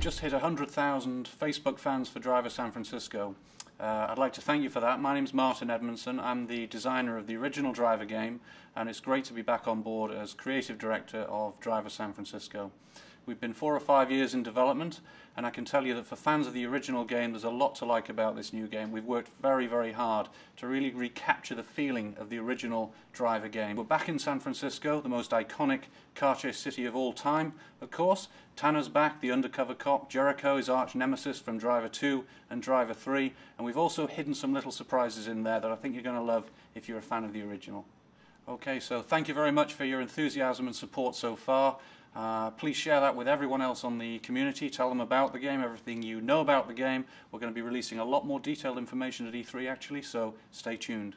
We've just hit 100,000 Facebook fans for Driver San Francisco. I'd like to thank you for that. My name's Martin Edmondson. I'm the designer of the original Driver game, and it's great to be back on board as creative director of Driver San Francisco. We've been 4 or 5 years in development, and I can tell you that for fans of the original game, there's a lot to like about this new game. We've worked very, very hard to really recapture the feeling of the original Driver game. We're back in San Francisco, the most iconic car chase city of all time, of course. Tanner's back, the undercover cop. Jericho, his arch nemesis from Driver 2 and Driver 3. And we've also hidden some little surprises in there that I think you're going to love if you're a fan of the original. Okay, so thank you very much for your enthusiasm and support so far. Please share that with everyone else on the community. Tell them about the game, everything you know about the game. We're going to be releasing a lot more detailed information at E3 actually, so stay tuned.